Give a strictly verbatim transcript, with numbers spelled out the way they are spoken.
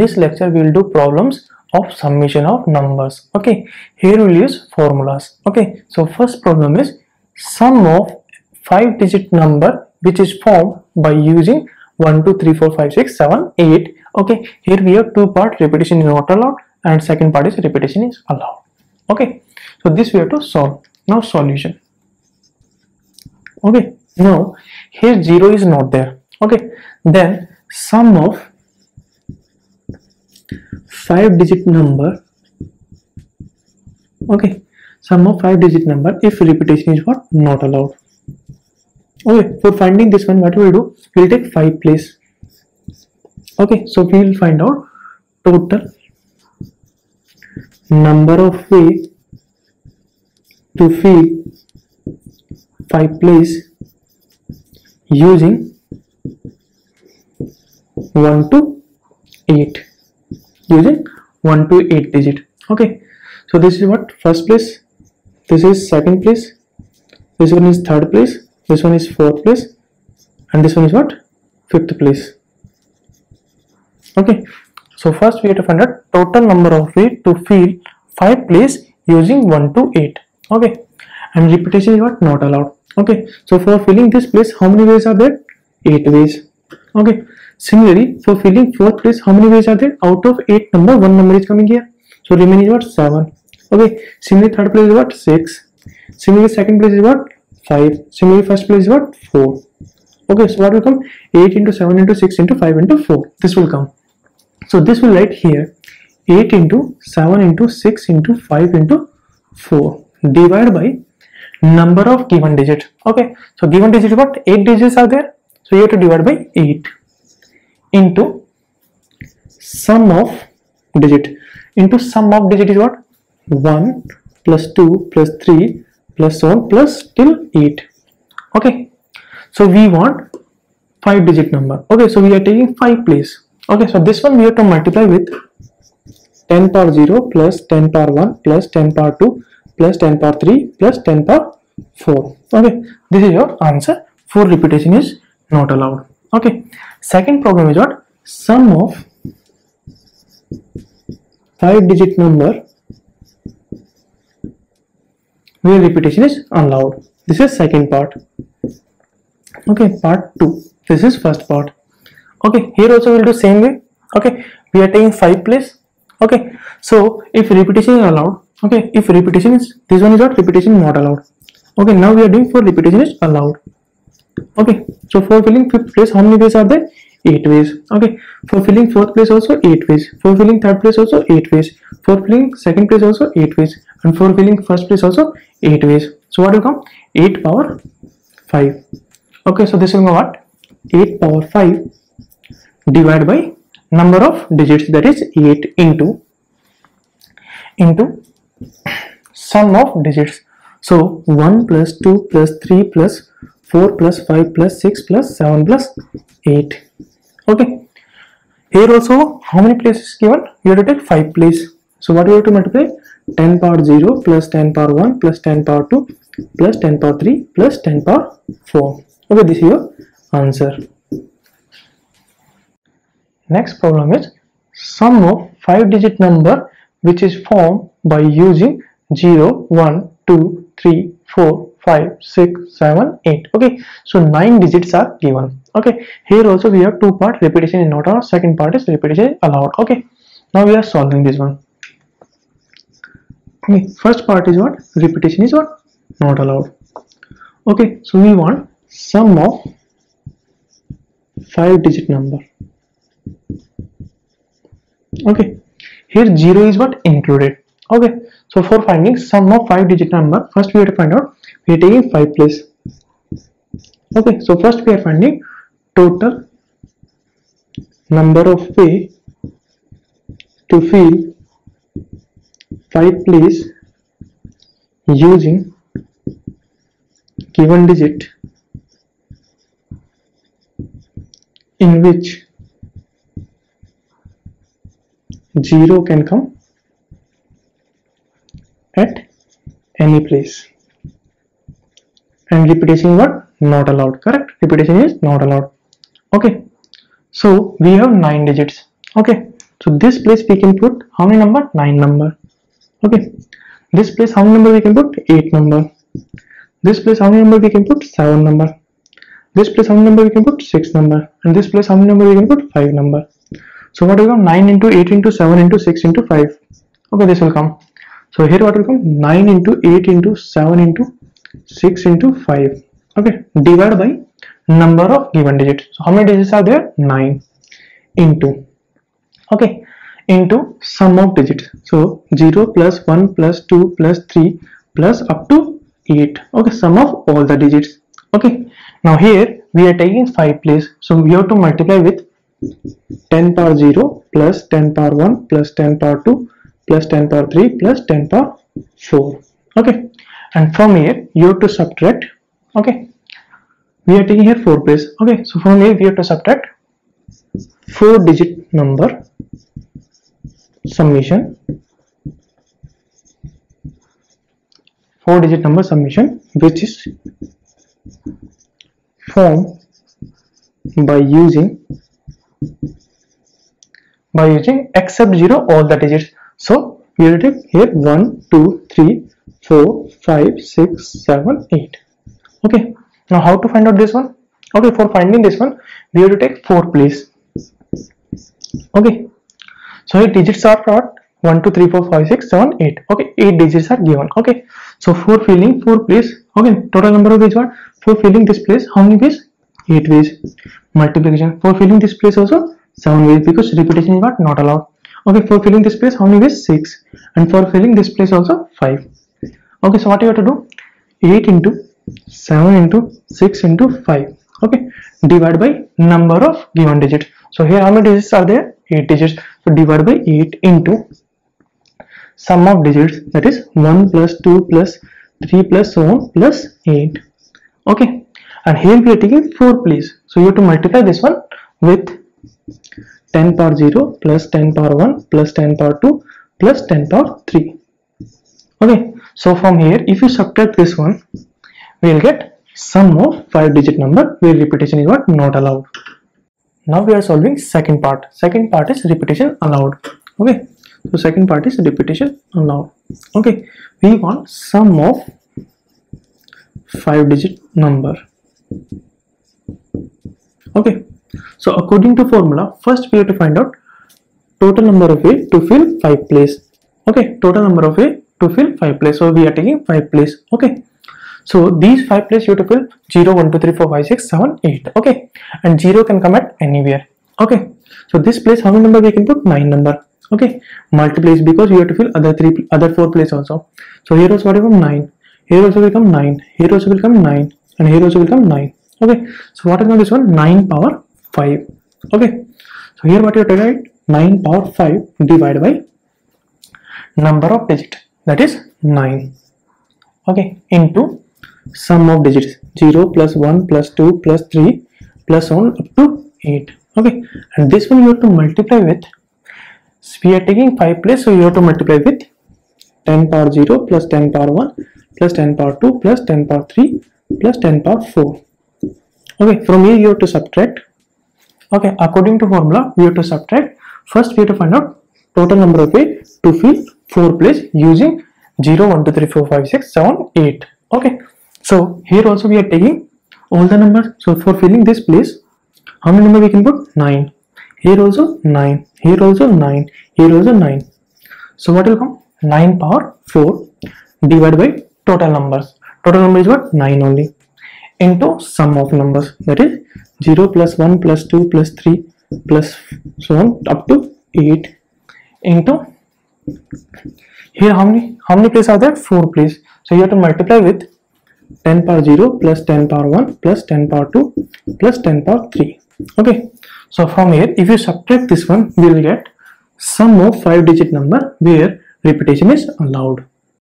this lecture we will do problems of summation of numbers. Okay, here we will use formulas. Okay, so first problem is sum of five digit number which is formed by using one, two, three, four, five, six, seven, eight. Okay, here we have two part, repetition is not allowed and second part is repetition is allowed. Okay, so this we have to solve. Now solution. Okay, now here zero is not there. Okay, then sum of five digit number, okay, sum of five digit number if repetition is what not allowed. Okay, for finding this one, what we will do, we will take five place. Okay, so we will find out total number of way to fill five place using one to eight, using one to eight digit. Okay, so this is what first place, this is second place, this one is third place, this one is fourth place, and this one is what fifth place. Okay, so first we have to find out total number of way to fill five place using one to eight. Okay, and repetition is what not allowed. Okay, so for filling this place, how many ways are there? eight ways. Okay, similarly for filling fourth place, how many ways are there? Out of eight number, one number is coming here, so remaining is what seven. Okay, similarly third place is what six, similarly second place is what five, similarly first place is what four. Okay, so what will come? eight into seven into six into five into four, this will come. So this will write here eight into seven into six into five into four divided by number of given digit. Okay, so given digit, what? eight digits are there, so you have to divide by eight into sum of digit. Into sum of digit is what? one plus two plus three plus one plus till eight. Okay, so we want five digit number. Okay, so we are taking five place. Okay, so this one we have to multiply with ten power zero plus ten power one plus ten power two plus ten power three plus ten power four. Okay, this is your answer for repetition is not allowed. Okay, second problem is what? Sum of five digit number where repetition is allowed. This is second part. Okay, part two. This is first part. Okay, here also we will do same way. Okay, we are taking five place. Okay, so if repetition is allowed, okay, if repetition is, this one is what? Repetition not allowed. Okay, now we are doing for repetition is allowed. Okay, so for filling fifth place, how many ways are there? eight ways. Okay, for filling fourth place also eight ways, for filling third place also eight ways, for filling second place also eight ways, and for filling first place also eight ways. So what will come? eight power five. Okay, so this will go what? eight power five divided by number of digits, that is eight, into into sum of digits. So one plus two plus three plus four plus five plus six plus seven plus eight. Okay, here also how many places given? You have to take five place. So what do you have to multiply? ten power zero plus ten power one plus ten power two plus ten power three plus ten power four. Okay, this is your answer. Next problem is sum of five digit number which is formed by using zero, one, two, three, four, five, six, seven, eight. Okay, so nine digits are given. Okay, here also we have two part, repetition is not allowed, second part is repetition allowed. Okay, now we are solving this one. Okay, first part is what? Repetition is what? Not allowed. Okay, so we want sum of five digit number. Okay, here zero is what? Included. Okay, so for finding sum of five digit number, first we have to find out, we are taking five place. Okay, so first we are finding total number of way to fill five place using given digit in which zero can come at any place, and repetition what? Not allowed. Correct, repetition is not allowed. Okay, so we have nine digits. Okay, So this place we can put how many number? Nine number. Okay. This place how many number we can put? Eight number. This place how many number we can put? Seven number. This place how many number we can put? Six number. And this place how many number we can put? Five number. So what will come? Nine into eight into seven into six into five. Okay, this will come. So here what will come? Nine into eight into seven into six into five. Okay, divided by number of given digits. So how many digits are there? Nine. Into, okay, into sum of digits. So zero plus one plus two plus three plus up to eight. Okay, sum of all the digits. Okay, now here we are taking five place. So we have to multiply with ten power zero plus ten power one plus ten power two plus ten power three plus ten power four. Okay, and from here you have to subtract. Okay, we are taking here four place. Okay, so from here we have to subtract four digit number summation. Four digit number summation, which is formed by using by using except zero all the digits. So we will take here one, two, three, four, five, six, seven, eight. Okay. Now how to find out this one? Okay, for finding this one, we have to take four place. Okay. So here digits are what? one, two, three, four, five, six, seven, eight. Okay, eight digits are given. Okay. So four filling, four place. Okay, total number of these one. four filling this place. How many ways? eight ways. Multiplication. four filling this place also seven ways, because repetition is what? Not allowed. Okay, for filling this place, how many ways? six. And for filling this place also five. Okay, so what you have to do? eight into seven into six into five. Okay, divide by number of given digits. So here how many digits are there? eight digits. So divide by eight into sum of digits, that is one plus two plus three plus seven plus eight. Okay, and here we are taking four place. So you have to multiply this one with ten power zero plus ten power one plus ten power two plus ten power three. Okay, so from here if you subtract this one, we will get sum of five digit number where repetition is what? Not allowed. Now we are solving second part. Second part is repetition allowed. Okay, so second part is repetition allowed. Okay, we want sum of five digit number. Okay, so according to formula, first we have to find out total number of ways to fill five place. Okay, total number of ways to fill five place. So we are taking five place. Okay. So these five places you have to fill zero, one, two, three, four, five, six, seven, eight. Okay, and zero can come at anywhere. Okay, so this place how many number we can put? nine number. Okay, multiplies, because you have to fill other three, other four places also. So here also will come nine. Here also will come nine. Here also will come nine, and here also will come nine. Okay, so what is now this one? nine power five. Okay, so here what you have to write? nine power five divided by number of digit, that is nine. Okay, into sum of digits zero plus one plus two plus three plus one up to eight. Okay, and this one you have to multiply with, we are taking five place, so you have to multiply with ten power zero plus ten power one plus ten power two plus ten power three plus ten power four. Okay, from here you have to subtract. Okay, according to formula we have to subtract. First we have to find out total number of ways to fill four place using zero, one, two, three, four, five, six, seven, eight. Okay, so here also we are taking all the numbers. So for filling this place, how many number we can put? nine. Here also nine. Here also nine. Here also nine. So what will come? nine power four divided by total numbers. Total number is what? nine only. Into sum of numbers, that is zero plus one plus two plus three plus so on up to eight. Into here how many how many places are there? Four places. So you have to multiply with ten power zero plus ten power one plus ten power two plus ten power three. Okay, so from here if you subtract this one, we will get sum of five digit number where repetition is allowed.